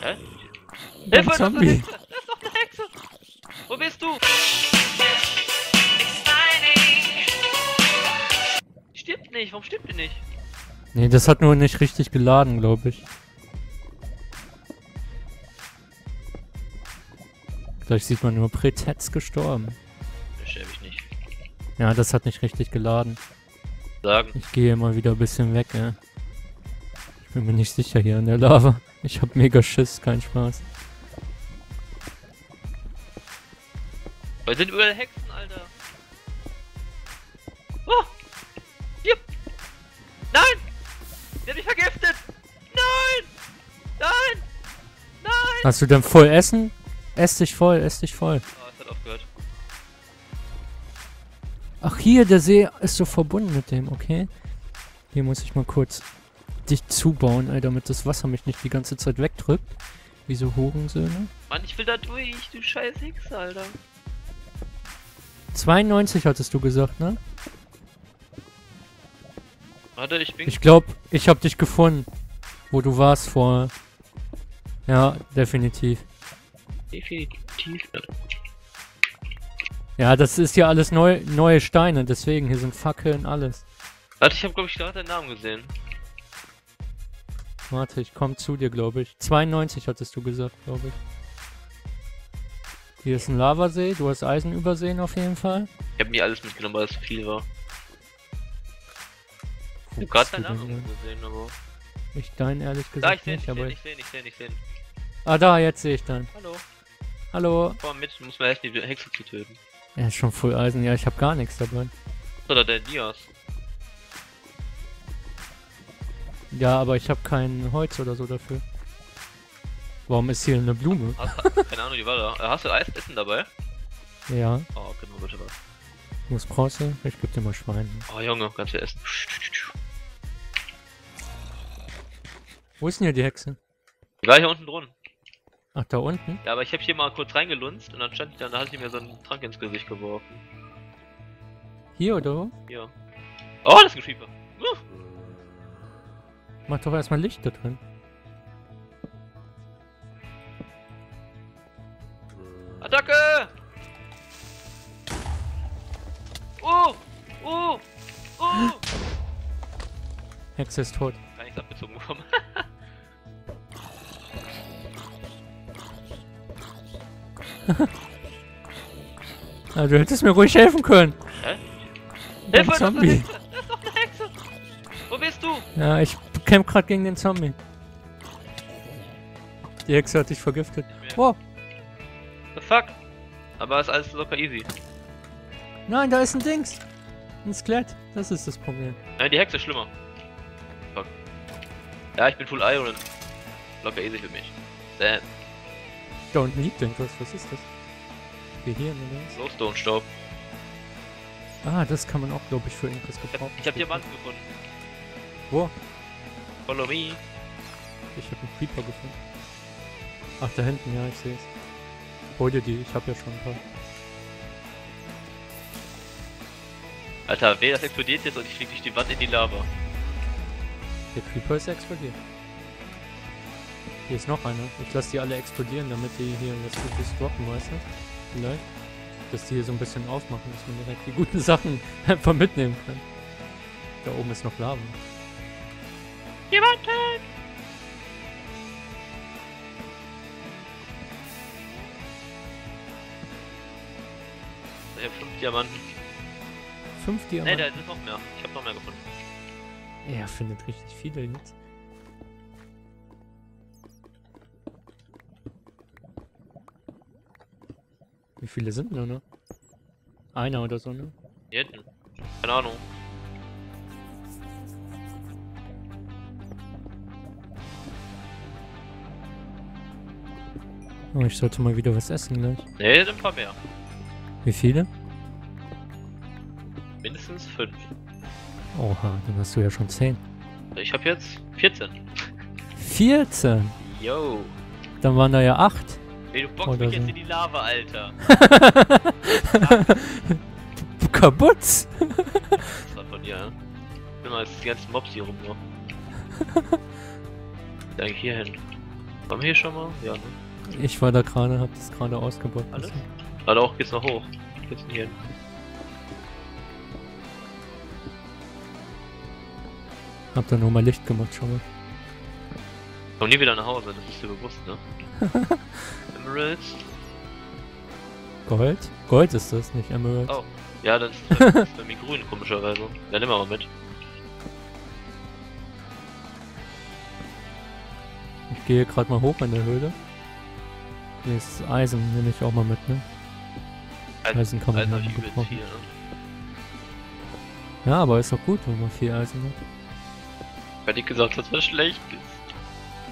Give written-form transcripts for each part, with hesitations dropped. Hä? Hilfe, Zombie! Das ist doch eine Hexe! Wo bist du? Die stirbt nicht, warum stirbt die nicht? Nee, das hat nur nicht richtig geladen, glaube ich. Vielleicht sieht man nur Pretez gestorben. Das schäme ich nicht. Ja, das hat nicht richtig geladen. Sagen. Ich gehe mal wieder ein bisschen weg, ja. Ich bin mir nicht sicher hier in der Lava. Ich hab mega Schiss, kein Spaß. Weil sind überall Hexen, Alter. Oh! Yep. Nein! Der hat mich vergiftet! Nein! Nein! Nein! Hast du denn voll Essen? Ess dich voll, ess dich voll. Oh, es hat aufgehört. Ach hier, der See ist so verbunden mit dem, okay. Hier muss ich mal kurz dich zubauen, Alter, damit das Wasser mich nicht die ganze Zeit wegdrückt. Wie so Hurensöhne. Mann, ich will da durch, du scheiß Hexe, Alter. 92 hattest du gesagt, ne? Warte, ich bin... Ich glaub, ich hab dich gefunden. Wo du warst vorher. Ja, definitiv. Definitiv. Ja, das ist ja alles neue Steine, deswegen, hier sind Fackeln, alles. Warte, ich hab glaube ich gerade deinen Namen gesehen. Warte, ich komm zu dir, glaube ich. 92 hattest du gesagt, glaube ich. Hier ist ein Lavasee, du hast Eisen übersehen auf jeden Fall. Ich hab mir alles mitgenommen, weil es zu viel war. Ich hab gerade deinen Namen gesehen, aber... Ich deinen ehrlich gesagt ich seh ihn. Ah, da, jetzt sehe ich deinen. Hallo. Hallo. Komm mit, du musst mir echt die Hexe zu töten. Er ist schon voll Eisen, ja, ich hab gar nichts dabei. Oder der Dias. Ja, aber ich habe kein Holz oder so dafür. Warum ist hier eine Blume? Keine Ahnung, die war da. Hast du Eisessen dabei? Ja. Oh, gib mir bitte was. Du musst Bronze? Ich geb dir mal Schwein. Oh Junge, ganz viel Essen. Wo ist denn hier die Hexe? Die war hier unten drunten. Ach, da unten? Ja, aber ich hab hier mal kurz reingelunzt und dann stand ich da und da hat sie mir so einen Trank ins Gesicht geworfen. Hier oder wo? Hier. Oh, das Geschieber. Mach doch erstmal Licht da drin. Attacke! Oh! Hexe ist tot. Gar nichts abgezogen bekommen. Ah, du hättest mir ruhig helfen können. Hä? Hilfe, Zombie! Das ist doch eine Hexe! Wo bist du? Ja, ich kämpfe gerade gegen den Zombie. Die Hexe hat dich vergiftet. Wow. The fuck? Aber ist alles locker easy. Nein, da ist ein Dings. Ein Skelett. Das ist das Problem. Nein, die Hexe ist schlimmer. Fuck. Ja, ich bin full Iron. Locker easy für mich. Damn. Da unten liegt irgendwas. Was ist das? Gehirn oder was? Glowstone-Staub. Ah, das kann man auch, glaube ich, für irgendwas gebrauchen. Ich hab Diamanten gefunden. Wo? Follow me. Ich hab einen Creeper gefunden. Ach, da hinten, ja, ich seh's. Hol dir die, ich hab ja schon ein paar. Alter, weh, das explodiert jetzt und ich flieg durch die Wand in die Lava. Der Creeper ist explodiert. Hier ist noch einer. Ich lass die alle explodieren, damit die hier in das Gutes droppen, weißt du? Vielleicht. Dass die hier so ein bisschen aufmachen, dass man direkt die guten Sachen einfach mitnehmen kann. Da oben ist noch Lava. Diamanten! Ich hab 5 Diamanten. 5 Diamanten? Ne, da sind noch mehr. Ich hab noch mehr gefunden. Er findet richtig viele jetzt. Wie viele sind denn da, ne? Einer oder so, ne? Hier hinten. Keine Ahnung. Oh, ich sollte mal wieder was essen gleich. Nee, sind ein paar mehr. Wie viele? Mindestens 5. Oha, dann hast du ja schon 10. Ich hab jetzt 14. 14? Yo. Dann waren da ja 8. Ey, du bockst mich jetzt in die Lava, Alter. Kaputt! Das war von dir, ne? Ich bin mal die ganzen Mobs hier rum, ne? Eigentlich hier hin. Waren wir hier schon mal? Ja, ne? Ich war da gerade, hab das gerade ausgebaut. Alles? Aber auch geht's noch hoch. Geht's nicht hin. Hab da nochmal Licht gemacht, schau mal. Komm nie wieder nach Hause, das ist dir bewusst, ne? Emeralds. Gold? Gold ist das, nicht Emerald. Oh. Ja, das ist bei mir grün, komischerweise. Ja, nimm mal mit. Ich gehe gerade mal hoch in der Höhle. Hier ist Eisen, nehme ich auch mal mit, ne? Eisen kann man nicht gebrauchen. Ne? Ja, aber ist doch gut, wenn man viel Eisen hat. Ich hätte gesagt, dass das schlecht ist.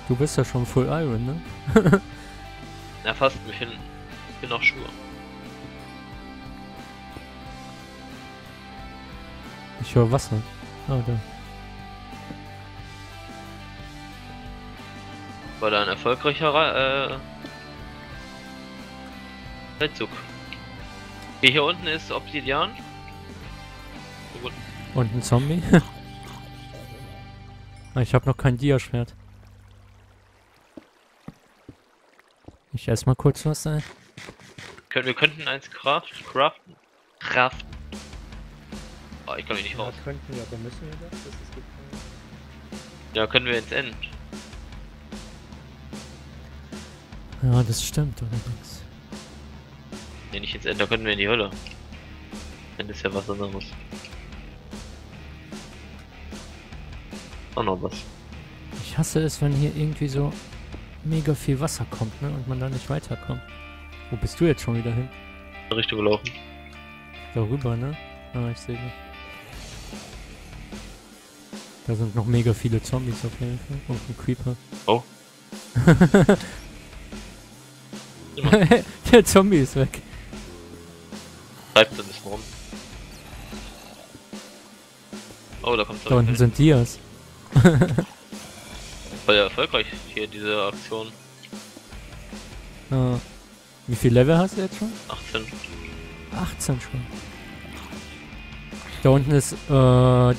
Du bist ja schon Full Iron, ne? Na, fast mich hin. Ich bin auch Schuhe. Ich höre Wasser. Ah, da. War da ein erfolgreicher Feldzug. Okay, hier unten ist Obsidian. So gut. Und ein Zombie. Ich habe noch kein Diaschwert. Ich esse mal kurz was ein. Wir könnten eins craften. Oh, ich kann mich nicht raus. Ja, könnten wir, aber müssen wir das? Das ist gut. Ja, können wir jetzt enden. Ja, das stimmt allerdings. Nee, nicht ins Ende, da könnten wir in die Hölle. Ende ist ja was anderes. Auch noch was. Ich hasse es, wenn hier irgendwie so mega viel Wasser kommt, ne? Und man da nicht weiterkommt. Wo bist du jetzt schon wieder hin? In der Richtung gelaufen. Da rüber, ne? Ah, ich sehe. Da sind noch mega viele Zombies auf jeden Fall. Und ein Creeper. Oh. Der Zombie ist weg. Bleibt da nicht rum. Oh, da kommt er. Da unten sind Dias. Voll erfolgreich hier diese Aktion. Ah. Wie viel Level hast du jetzt schon? 18. 18 schon. Da unten ist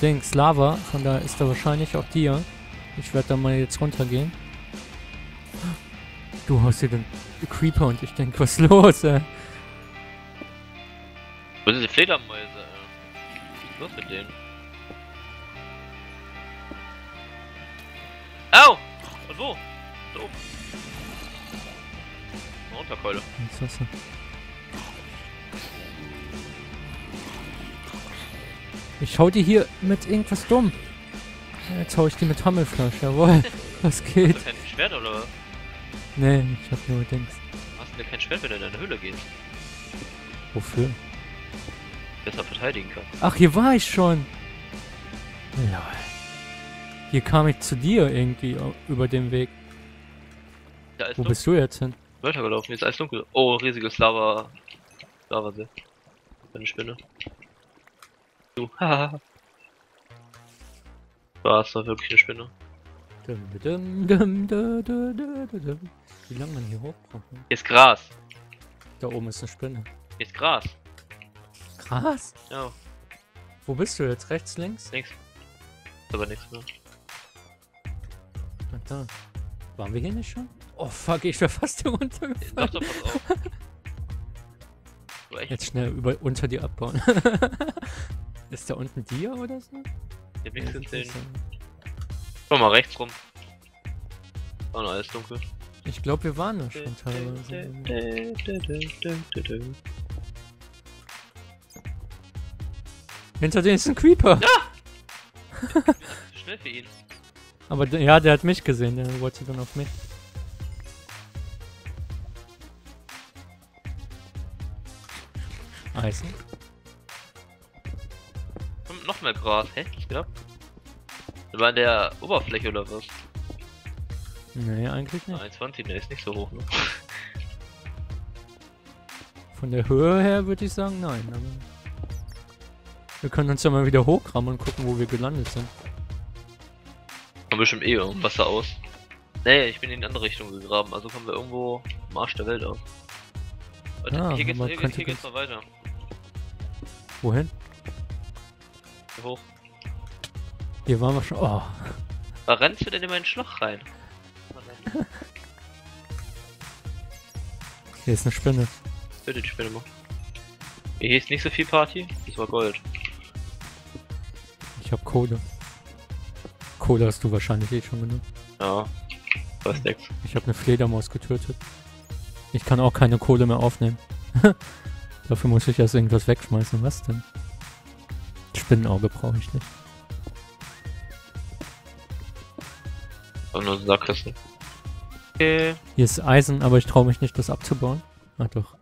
Dings Lava, von da ist da wahrscheinlich auch Dia. Ich werde da mal jetzt runtergehen. Du hast hier den Creeper und ich denke, was ist los, ey? Wo sind die Fledermäuse, ey? Was ist los mit denen? Au! Und wo? Da oben. Eine Unterkeule. Ins Wasser. Ich hau die hier mit irgendwas dumm. Jetzt hau ich die mit Hammelfleisch, jawohl. Was geht? Hast du kein Schwert oder was? Nee, ich hab nur Dings. Hast du denn kein Schwert, wenn du in deine Höhle gehst? Wofür? Besser verteidigen kann. Ach, hier war ich schon. Ja. Hier kam ich zu dir irgendwie über den Weg. Wo bist du jetzt hin? Weitergelaufen, jetzt ist alles dunkel. Oh, riesiges Lava. Lavasee. Eine Spinne. Haha. War's doch wirklich eine Spinne. Wie lange man hier hochkommt, ne? Hier ist Gras. Da oben ist eine Spinne. Hier ist Gras. Gras? Ja. Wo bist du jetzt? Rechts, links? Links. Ist aber nichts mehr. Ach da. Waren wir hier nicht schon? Oh fuck, ich wäre fast hier runtergefallen. Doch, doch, pass auf. Jetzt schnell unter dir abbauen. Ist da unten Dia oder so? Ich hab nichts gesehen. Komm mal rechts rum. Oh nein, ist dunkel. Ich glaube, wir waren da schon teilweise. Hinter denen ist ein Creeper. Ja! Schnell für ihn. Aber ja, der hat mich gesehen, der wollte dann auf mich. Eisen. Noch mehr Gras, hä? Ich glaube. Das war an der Oberfläche oder was? Nee, eigentlich nicht. 21, der ist nicht so hoch, ne? Von der Höhe her würde ich sagen, nein. Aber wir können uns ja mal wieder hochkramen und gucken, wo wir gelandet sind. Kommen bestimmt eh um Wasser aus. Nee, ich bin in die andere Richtung gegraben, also kommen wir irgendwo am Arsch der Welt aus. Warte, ah, hier geht's noch weiter. Wohin? Hier hoch. Hier waren wir schon. Oh. Da rennst du denn in meinen Schloch rein? Hier ist eine Spinne. Bitte die Spinne mal. Hier ist nicht so viel Party. Das war Gold. Ich hab Kohle. Kohle hast du wahrscheinlich eh schon genug. Ja. Was denkst du? Ich hab eine Fledermaus getötet. Ich kann auch keine Kohle mehr aufnehmen. Dafür muss ich erst irgendwas wegschmeißen. Was denn? Spinnenauge brauche ich nicht. Nur Sackkissen. Okay. Hier ist Eisen, aber ich traue mich nicht, das abzubauen. Ach doch.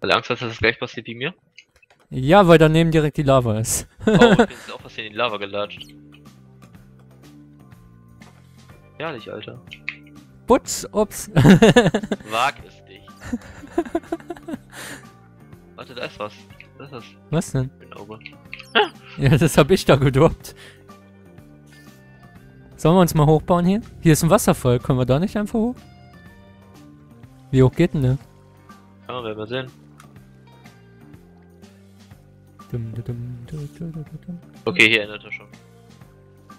Weil Angst hast, dass das gleich passiert wie mir? Ja, weil daneben direkt die Lava ist. Oh, ich bin jetzt auch fast in die Lava gelatscht. Herrlich, Alter. Putz, ups. Wag es nicht. Warte, da ist was. Was ist das? Was denn? Ja, das hab ich da gedroppt. Sollen wir uns mal hochbauen hier? Hier ist ein Wasserfall. Können wir da nicht einfach hoch? Wie hoch geht denn der? Ja, werden wir sehen. Okay, hier ändert er schon.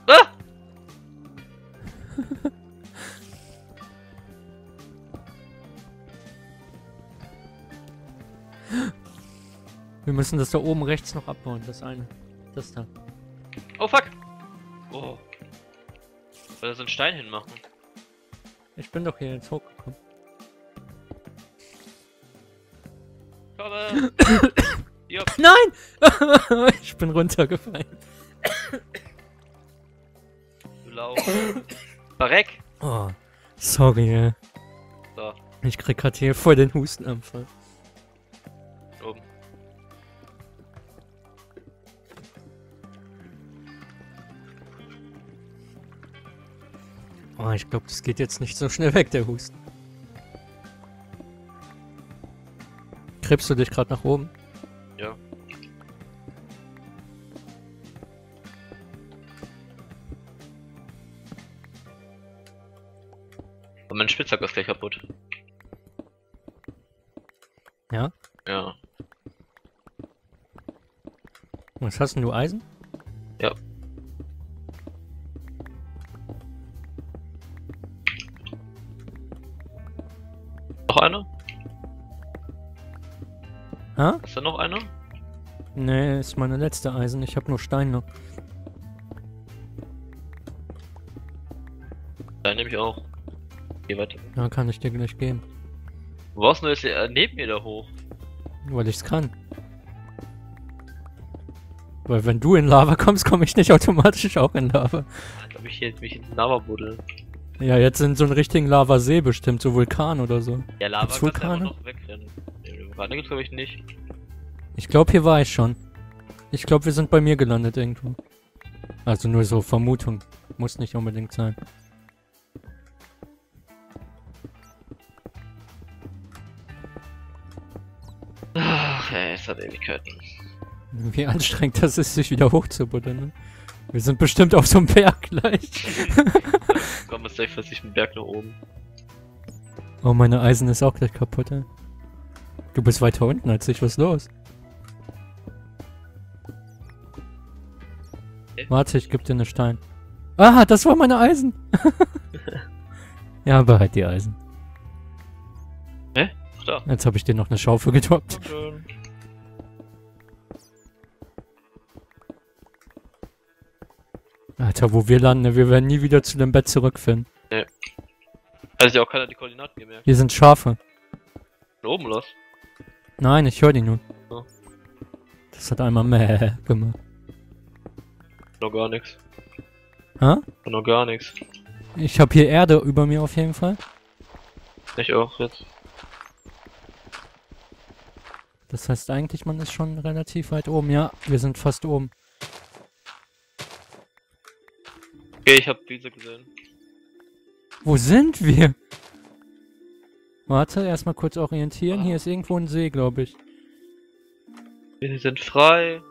Ah! Wir müssen das da oben rechts noch abbauen, das eine. Das da. Oh fuck! Oh. Soll da so einen Stein hinmachen? Ich bin doch hier jetzt hochgekommen. Komme! Nein! Ich bin runtergefallen. Du Lauch. Barek! Oh, sorry, ey. So. Ich krieg grad hier voll den Hustenanfall. Oben. Oh, ich glaube, das geht jetzt nicht so schnell weg, der Husten. Krebst du dich gerade nach oben? Ja. Und mein Spitzhack ist gleich kaputt. Ja? Ja. Was hast denn du, Eisen? Ja. Noch einer? Ha? Ist da noch einer? Nee, ist meine letzte Eisen. Ich habe nur Stein noch. Stein nehme ich auch. Geh weiter. Ja, kann ich dir gleich geben. Du warst nur jetzt neben mir da hoch. Weil ich's kann. Weil wenn du in Lava kommst, komme ich nicht automatisch auch in Lava. Ich glaube, ich hätte mich in Lava buddel. Ja, jetzt in so einen richtigen Lavasee bestimmt, so Vulkan oder so. Ja, Lava kannst du einfach noch wegrennen. Vulkane gibt's glaube ich nicht. Ich glaube, hier war ich schon. Ich glaube, wir sind bei mir gelandet irgendwo. Also nur so Vermutung. Muss nicht unbedingt sein. Ach ey, es hat Ewigkeiten. Wie anstrengend das ist, sich wieder hochzubuddeln, ne? Wir sind bestimmt auf so einem Berg gleich. Komm, jetzt gleich fast einen Berg nach oben. Oh, meine Eisen ist auch gleich kaputt, ey. Du bist weiter unten als ich, was ist los? Warte, ich geb dir einen Stein. Ah, das war meine Eisen! Ja, behalt die Eisen. Hä? Ach da. Jetzt habe ich dir noch eine Schaufel gedroppt. Okay. Alter, wo wir landen, wir werden nie wieder zu dem Bett zurückfinden. Nee. Also ja auch keiner die Koordinaten gemerkt. Hier sind Schafe. Von oben los? Nein, ich höre die nur. Oh. Das hat einmal mehr gemacht. Noch gar nichts. Hä? Noch gar nichts. Ich hab hier Erde über mir auf jeden Fall. Ich auch jetzt. Das heißt eigentlich, man ist schon relativ weit oben. Ja, wir sind fast oben. Okay, ich hab diese gesehen. Wo sind wir? Warte, erstmal kurz orientieren. Ah. Hier ist irgendwo ein See, glaube ich. Wir sind frei.